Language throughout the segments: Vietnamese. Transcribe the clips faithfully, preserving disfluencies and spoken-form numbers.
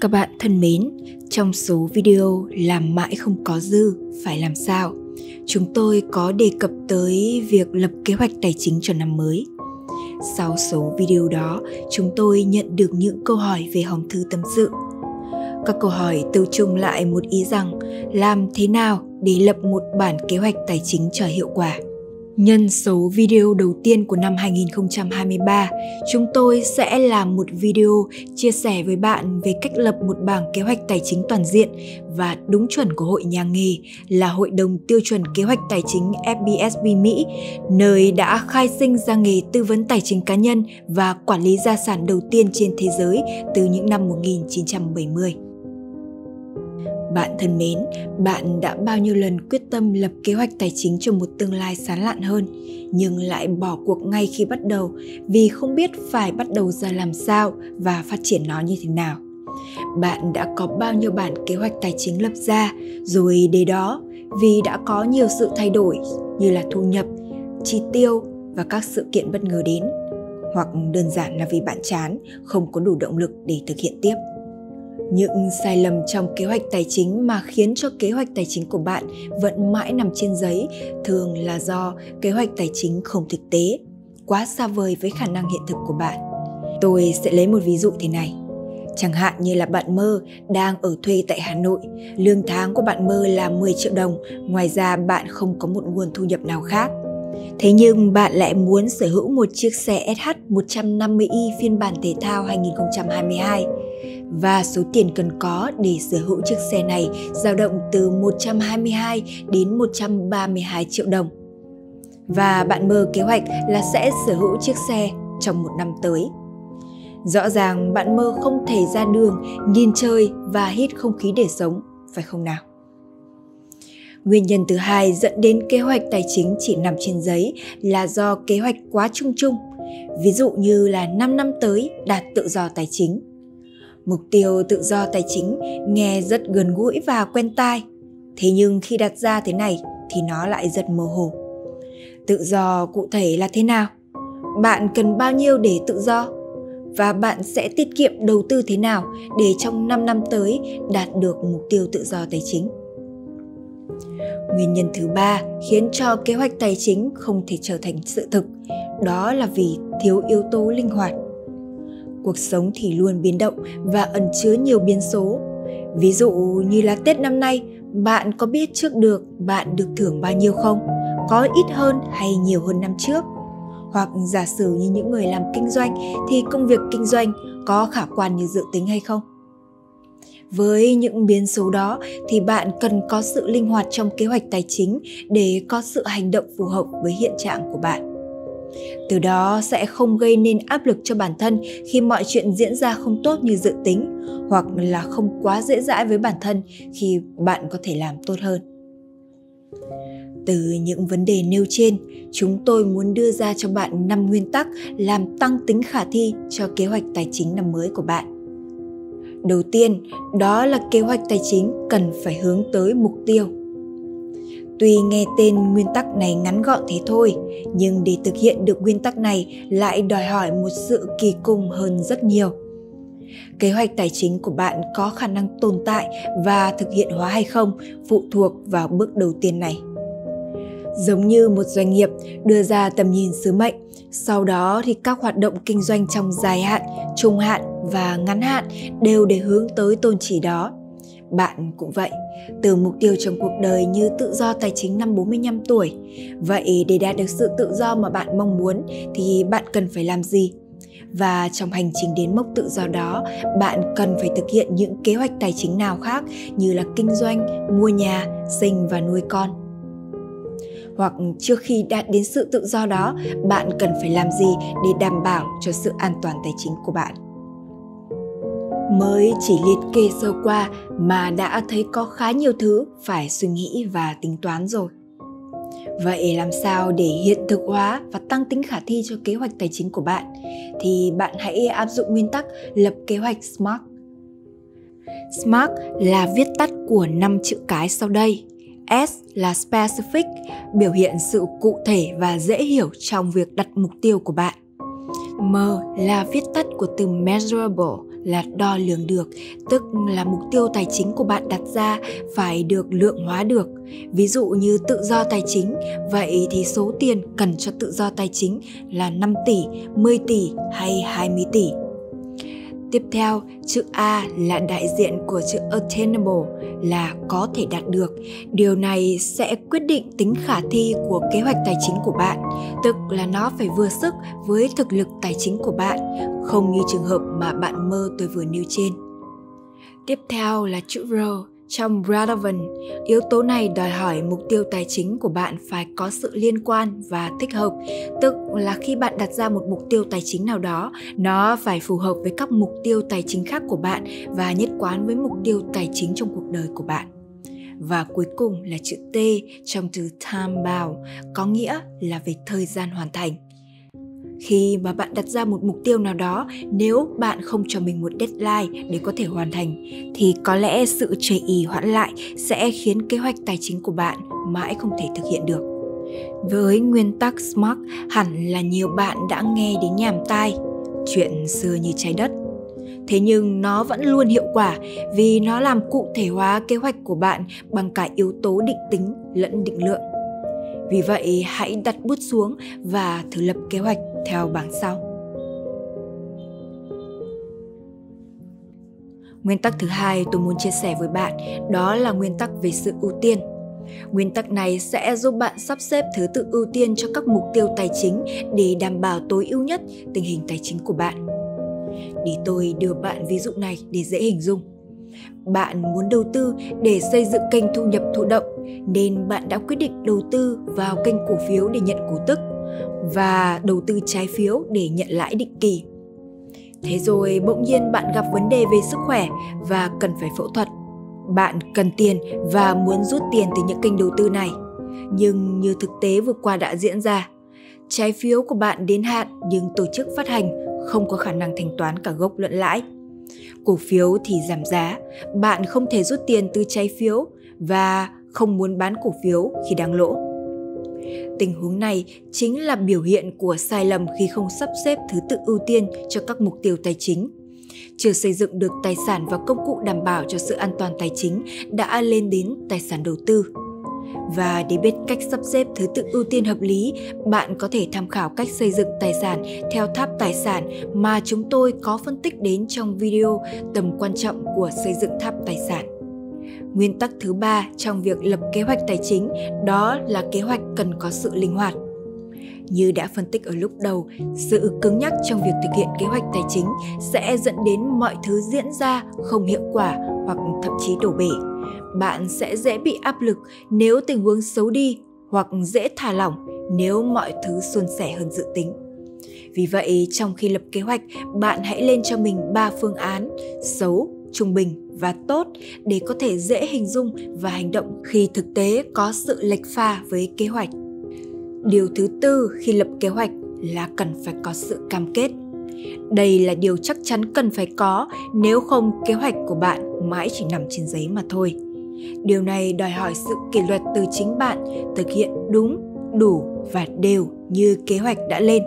Các bạn thân mến, trong số video làm mãi không có dư phải làm sao, chúng tôi có đề cập tới việc lập kế hoạch tài chính cho năm mới. Sau số video đó, chúng tôi nhận được những câu hỏi về hòm thư tâm sự. Các câu hỏi tiêu chung lại một ý rằng làm thế nào để lập một bản kế hoạch tài chính cho hiệu quả. Nhân số video đầu tiên của năm hai nghìn không trăm hai mươi ba, chúng tôi sẽ làm một video chia sẻ với bạn về cách lập một bảng kế hoạch tài chính toàn diện và đúng chuẩn của Hội Nhà nghề là Hội đồng Tiêu chuẩn Kế hoạch Tài chính F P S P Mỹ, nơi đã khai sinh ra nghề tư vấn tài chính cá nhân và quản lý gia sản đầu tiên trên thế giới từ những năm một nghìn chín trăm bảy mươi. Bạn thân mến, bạn đã bao nhiêu lần quyết tâm lập kế hoạch tài chính cho một tương lai sáng lạn hơn, nhưng lại bỏ cuộc ngay khi bắt đầu vì không biết phải bắt đầu ra làm sao và phát triển nó như thế nào. Bạn đã có bao nhiêu bản kế hoạch tài chính lập ra, rồi để đó vì đã có nhiều sự thay đổi như là thu nhập, chi tiêu và các sự kiện bất ngờ đến, hoặc đơn giản là vì bạn chán, không có đủ động lực để thực hiện tiếp. Những sai lầm trong kế hoạch tài chính mà khiến cho kế hoạch tài chính của bạn vẫn mãi nằm trên giấy thường là do kế hoạch tài chính không thực tế, quá xa vời với khả năng hiện thực của bạn. Tôi sẽ lấy một ví dụ thế này. Chẳng hạn như là bạn Mơ đang ở thuê tại Hà Nội, lương tháng của bạn Mơ là mười triệu đồng, ngoài ra bạn không có một nguồn thu nhập nào khác. Thế nhưng bạn lại muốn sở hữu một chiếc xe S H một trăm năm mươi i phiên bản thể thao hai nghìn không trăm hai mươi hai. Và số tiền cần có để sở hữu chiếc xe này dao động từ một trăm hai mươi hai đến một trăm ba mươi hai triệu đồng. Và bạn Mơ kế hoạch là sẽ sở hữu chiếc xe trong một năm tới. Rõ ràng bạn Mơ không thể ra đường, nhìn chơi và hít không khí để sống, phải không nào? Nguyên nhân thứ hai dẫn đến kế hoạch tài chính chỉ nằm trên giấy là do kế hoạch quá chung chung. Ví dụ như là năm năm tới đạt tự do tài chính. Mục tiêu tự do tài chính nghe rất gần gũi và quen tai. Thế nhưng khi đặt ra thế này thì nó lại rất mơ hồ. Tự do cụ thể là thế nào? Bạn cần bao nhiêu để tự do? Và bạn sẽ tiết kiệm đầu tư thế nào để trong năm năm tới đạt được mục tiêu tự do tài chính? Nguyên nhân thứ ba khiến cho kế hoạch tài chính không thể trở thành sự thực, đó là vì thiếu yếu tố linh hoạt. Cuộc sống thì luôn biến động và ẩn chứa nhiều biến số. Ví dụ như là Tết năm nay, bạn có biết trước được bạn được thưởng bao nhiêu không? Có ít hơn hay nhiều hơn năm trước? Hoặc giả sử như những người làm kinh doanh thì công việc kinh doanh có khả quan như dự tính hay không? Với những biến số đó thì bạn cần có sự linh hoạt trong kế hoạch tài chính để có sự hành động phù hợp với hiện trạng của bạn. Từ đó sẽ không gây nên áp lực cho bản thân khi mọi chuyện diễn ra không tốt như dự tính, hoặc là không quá dễ dãi với bản thân khi bạn có thể làm tốt hơn. Từ những vấn đề nêu trên, chúng tôi muốn đưa ra cho bạn năm nguyên tắc làm tăng tính khả thi cho kế hoạch tài chính năm mới của bạn. Đầu tiên, đó là kế hoạch tài chính cần phải hướng tới mục tiêu. Tuy nghe tên nguyên tắc này ngắn gọn thế thôi, nhưng để thực hiện được nguyên tắc này lại đòi hỏi một sự kỳ công hơn rất nhiều. Kế hoạch tài chính của bạn có khả năng tồn tại và thực hiện hóa hay không phụ thuộc vào bước đầu tiên này. Giống như một doanh nghiệp đưa ra tầm nhìn sứ mệnh, sau đó thì các hoạt động kinh doanh trong dài hạn, trung hạn và ngắn hạn đều để hướng tới tôn chỉ đó. Bạn cũng vậy, từ mục tiêu trong cuộc đời như tự do tài chính năm bốn mươi lăm tuổi. Vậy để đạt được sự tự do mà bạn mong muốn thì bạn cần phải làm gì? Và trong hành trình đến mốc tự do đó, bạn cần phải thực hiện những kế hoạch tài chính nào khác như là kinh doanh, mua nhà, sinh và nuôi con? Hoặc trước khi đạt đến sự tự do đó, bạn cần phải làm gì để đảm bảo cho sự an toàn tài chính của bạn? Mới chỉ liệt kê sơ qua mà đã thấy có khá nhiều thứ phải suy nghĩ và tính toán rồi. Vậy làm sao để hiện thực hóa và tăng tính khả thi cho kế hoạch tài chính của bạn? Thì bạn hãy áp dụng nguyên tắc lập kế hoạch SMART. SMART là viết tắt của năm chữ cái sau đây. S là specific, biểu hiện sự cụ thể và dễ hiểu trong việc đặt mục tiêu của bạn. M là viết tắt của từ measurable, là đo lường được, tức là mục tiêu tài chính của bạn đặt ra phải được lượng hóa được. Ví dụ như tự do tài chính, vậy thì số tiền cần cho tự do tài chính là năm tỷ, mười tỷ hay hai mươi tỷ. Tiếp theo, chữ A là đại diện của chữ attainable, là có thể đạt được. Điều này sẽ quyết định tính khả thi của kế hoạch tài chính của bạn, tức là nó phải vừa sức với thực lực tài chính của bạn, không như trường hợp mà bạn mơ tôi vừa nêu trên. Tiếp theo là chữ R trong relevant. Yếu tố này đòi hỏi mục tiêu tài chính của bạn phải có sự liên quan và thích hợp, tức là khi bạn đặt ra một mục tiêu tài chính nào đó, nó phải phù hợp với các mục tiêu tài chính khác của bạn và nhất quán với mục tiêu tài chính trong cuộc đời của bạn. Và cuối cùng là chữ T trong từ time bound, có nghĩa là về thời gian hoàn thành. Khi mà bạn đặt ra một mục tiêu nào đó, nếu bạn không cho mình một deadline để có thể hoàn thành, thì có lẽ sự chây ỳ hoãn lại sẽ khiến kế hoạch tài chính của bạn mãi không thể thực hiện được. Với nguyên tắc SMART, hẳn là nhiều bạn đã nghe đến nhàm tai, chuyện xưa như trái đất. Thế nhưng nó vẫn luôn hiệu quả vì nó làm cụ thể hóa kế hoạch của bạn bằng cả yếu tố định tính lẫn định lượng. Vì vậy, hãy đặt bút xuống và thử lập kế hoạch theo bảng sau. Nguyên tắc thứ hai tôi muốn chia sẻ với bạn đó là nguyên tắc về sự ưu tiên. Nguyên tắc này sẽ giúp bạn sắp xếp thứ tự ưu tiên cho các mục tiêu tài chính để đảm bảo tối ưu nhất tình hình tài chính của bạn. Để tôi đưa bạn ví dụ này để dễ hình dung. Bạn muốn đầu tư để xây dựng kênh thu nhập thụ động, nên bạn đã quyết định đầu tư vào kênh cổ phiếu để nhận cổ tức và đầu tư trái phiếu để nhận lãi định kỳ. Thế rồi bỗng nhiên bạn gặp vấn đề về sức khỏe và cần phải phẫu thuật. Bạn cần tiền và muốn rút tiền từ những kênh đầu tư này. Nhưng như thực tế vừa qua đã diễn ra, trái phiếu của bạn đến hạn nhưng tổ chức phát hành không có khả năng thanh toán cả gốc lẫn lãi. Cổ phiếu thì giảm giá, bạn không thể rút tiền từ trái phiếu và không muốn bán cổ phiếu khi đang lỗ. Tình huống này chính là biểu hiện của sai lầm khi không sắp xếp thứ tự ưu tiên cho các mục tiêu tài chính. Chưa xây dựng được tài sản và công cụ đảm bảo cho sự an toàn tài chính đã lên đến tài sản đầu tư. Và để biết cách sắp xếp thứ tự ưu tiên hợp lý, bạn có thể tham khảo cách xây dựng tài sản theo tháp tài sản mà chúng tôi có phân tích đến trong video tầm quan trọng của xây dựng tháp tài sản. Nguyên tắc thứ ba trong việc lập kế hoạch tài chính đó là kế hoạch cần có sự linh hoạt. Như đã phân tích ở lúc đầu, sự cứng nhắc trong việc thực hiện kế hoạch tài chính sẽ dẫn đến mọi thứ diễn ra không hiệu quả hoặc thậm chí đổ bể. Bạn sẽ dễ bị áp lực nếu tình huống xấu đi hoặc dễ thả lỏng nếu mọi thứ suôn sẻ hơn dự tính. Vì vậy, trong khi lập kế hoạch, bạn hãy lên cho mình ba phương án xấu, trung bình và tốt để có thể dễ hình dung và hành động khi thực tế có sự lệch pha với kế hoạch. Điều thứ tư khi lập kế hoạch là cần phải có sự cam kết. Đây là điều chắc chắn cần phải có, nếu không kế hoạch của bạn mãi chỉ nằm trên giấy mà thôi. Điều này đòi hỏi sự kỷ luật từ chính bạn, thực hiện đúng, đủ và đều như kế hoạch đã lên.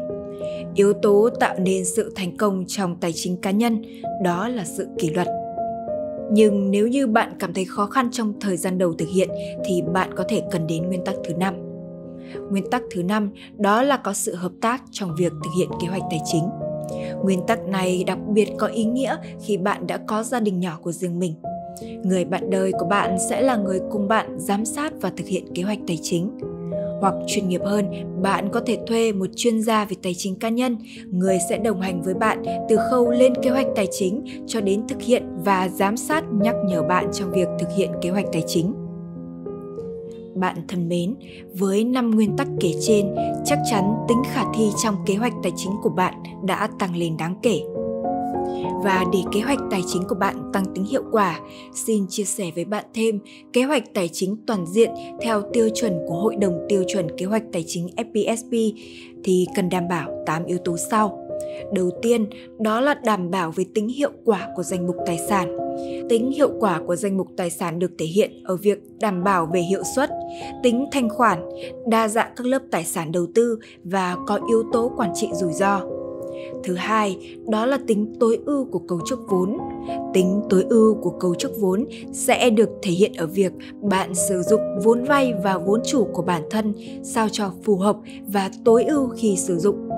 Yếu tố tạo nên sự thành công trong tài chính cá nhân đó là sự kỷ luật. Nhưng nếu như bạn cảm thấy khó khăn trong thời gian đầu thực hiện thì bạn có thể cần đến nguyên tắc thứ năm. Nguyên tắc thứ năm đó là có sự hợp tác trong việc thực hiện kế hoạch tài chính. Nguyên tắc này đặc biệt có ý nghĩa khi bạn đã có gia đình nhỏ của riêng mình. Người bạn đời của bạn sẽ là người cùng bạn giám sát và thực hiện kế hoạch tài chính. Hoặc chuyên nghiệp hơn, bạn có thể thuê một chuyên gia về tài chính cá nhân, người sẽ đồng hành với bạn từ khâu lên kế hoạch tài chính cho đến thực hiện và giám sát nhắc nhở bạn trong việc thực hiện kế hoạch tài chính. Bạn thân mến, với năm nguyên tắc kể trên, chắc chắn tính khả thi trong kế hoạch tài chính của bạn đã tăng lên đáng kể. Và để kế hoạch tài chính của bạn tăng tính hiệu quả, xin chia sẻ với bạn thêm kế hoạch tài chính toàn diện theo tiêu chuẩn của Hội đồng Tiêu chuẩn Kế hoạch Tài chính ép pê ét pê thì cần đảm bảo tám yếu tố sau. Đầu tiên, đó là đảm bảo về tính hiệu quả của danh mục tài sản. Tính hiệu quả của danh mục tài sản được thể hiện ở việc đảm bảo về hiệu suất, tính thanh khoản, đa dạng các lớp tài sản đầu tư và có yếu tố quản trị rủi ro. Thứ hai, đó là tính tối ưu của cấu trúc vốn. Tính tối ưu của cấu trúc vốn sẽ được thể hiện ở việc bạn sử dụng vốn vay và vốn chủ của bản thân sao cho phù hợp và tối ưu khi sử dụng.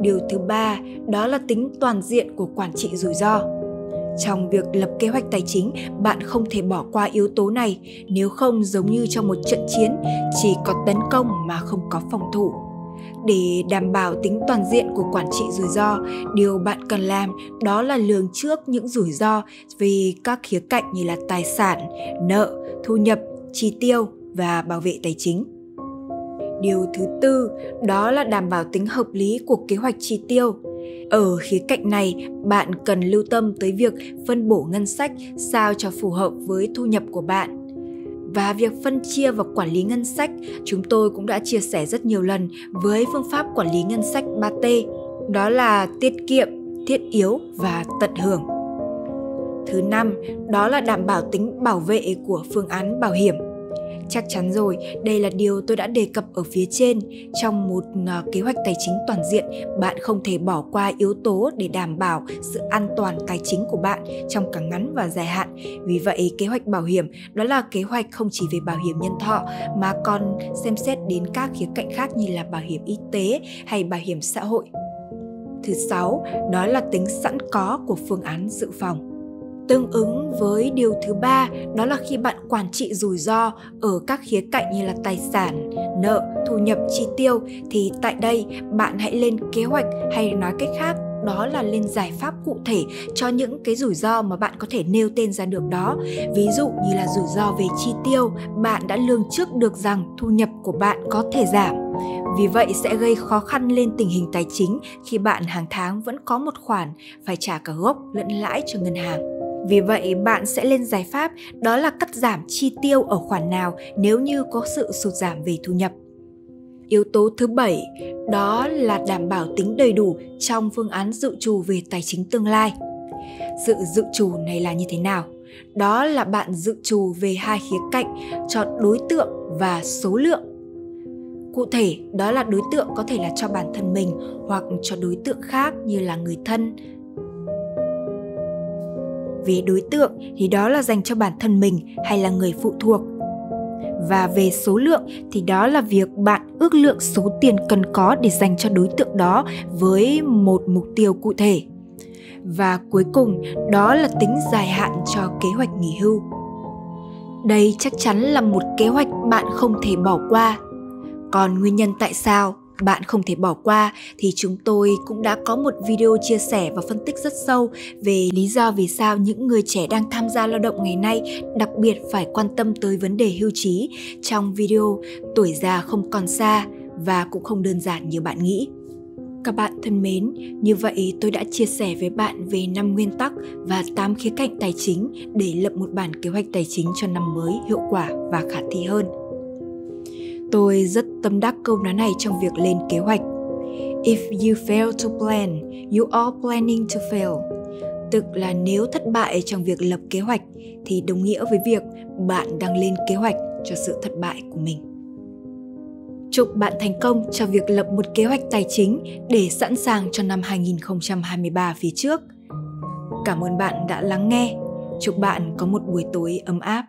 Điều thứ ba, đó là tính toàn diện của quản trị rủi ro. Trong việc lập kế hoạch tài chính, bạn không thể bỏ qua yếu tố này, nếu không giống như trong một trận chiến, chỉ có tấn công mà không có phòng thủ. Để đảm bảo tính toàn diện của quản trị rủi ro, điều bạn cần làm đó là lường trước những rủi ro về các khía cạnh như là tài sản, nợ, thu nhập, chi tiêu và bảo vệ tài chính. Điều thứ tư, đó là đảm bảo tính hợp lý của kế hoạch chi tiêu. Ở khía cạnh này, bạn cần lưu tâm tới việc phân bổ ngân sách sao cho phù hợp với thu nhập của bạn. Và việc phân chia và quản lý ngân sách, chúng tôi cũng đã chia sẻ rất nhiều lần với phương pháp quản lý ngân sách ba T, đó là tiết kiệm, thiết yếu và tận hưởng. Thứ năm, đó là đảm bảo tính bảo vệ của phương án bảo hiểm. Chắc chắn rồi, đây là điều tôi đã đề cập ở phía trên. Trong một kế hoạch tài chính toàn diện, bạn không thể bỏ qua yếu tố để đảm bảo sự an toàn tài chính của bạn trong cả ngắn và dài hạn. Vì vậy, kế hoạch bảo hiểm đó là kế hoạch không chỉ về bảo hiểm nhân thọ mà còn xem xét đến các khía cạnh khác như là bảo hiểm y tế hay bảo hiểm xã hội. Thứ sáu, đó là tính sẵn có của phương án dự phòng. Tương ứng với điều thứ ba, đó là khi bạn quản trị rủi ro ở các khía cạnh như là tài sản, nợ, thu nhập, chi tiêu, thì tại đây bạn hãy lên kế hoạch, hay nói cách khác đó là lên giải pháp cụ thể cho những cái rủi ro mà bạn có thể nêu tên ra được đó. Ví dụ như là rủi ro về chi tiêu, bạn đã lường trước được rằng thu nhập của bạn có thể giảm. Vì vậy sẽ gây khó khăn lên tình hình tài chính khi bạn hàng tháng vẫn có một khoản phải trả cả gốc lẫn lãi cho ngân hàng. Vì vậy, bạn sẽ lên giải pháp đó là cắt giảm chi tiêu ở khoản nào nếu như có sự sụt giảm về thu nhập. Yếu tố thứ bảy, đó là đảm bảo tính đầy đủ trong phương án dự trù về tài chính tương lai. Sự dự trù này là như thế nào? Đó là bạn dự trù về hai khía cạnh, chọn đối tượng và số lượng. Cụ thể, đó là đối tượng có thể là cho bản thân mình hoặc cho đối tượng khác như là người thân. Về đối tượng thì đó là dành cho bản thân mình hay là người phụ thuộc. Và về số lượng thì đó là việc bạn ước lượng số tiền cần có để dành cho đối tượng đó với một mục tiêu cụ thể. Và cuối cùng đó là tính dài hạn cho kế hoạch nghỉ hưu. Đây chắc chắn là một kế hoạch bạn không thể bỏ qua. Còn nguyên nhân tại sao bạn không thể bỏ qua thì chúng tôi cũng đã có một video chia sẻ và phân tích rất sâu về lý do vì sao những người trẻ đang tham gia lao động ngày nay đặc biệt phải quan tâm tới vấn đề hưu trí trong video Tuổi già không còn xa và cũng không đơn giản như bạn nghĩ. Các bạn thân mến, như vậy tôi đã chia sẻ với bạn về năm nguyên tắc và tám khía cạnh tài chính để lập một bản kế hoạch tài chính cho năm mới hiệu quả và khả thi hơn. Tôi rất tâm đắc câu nói này trong việc lên kế hoạch. If you fail to plan, you are planning to fail. Tức là nếu thất bại trong việc lập kế hoạch thì đồng nghĩa với việc bạn đang lên kế hoạch cho sự thất bại của mình. Chúc bạn thành công cho việc lập một kế hoạch tài chính để sẵn sàng cho năm hai nghìn không trăm hai mươi ba phía trước. Cảm ơn bạn đã lắng nghe. Chúc bạn có một buổi tối ấm áp.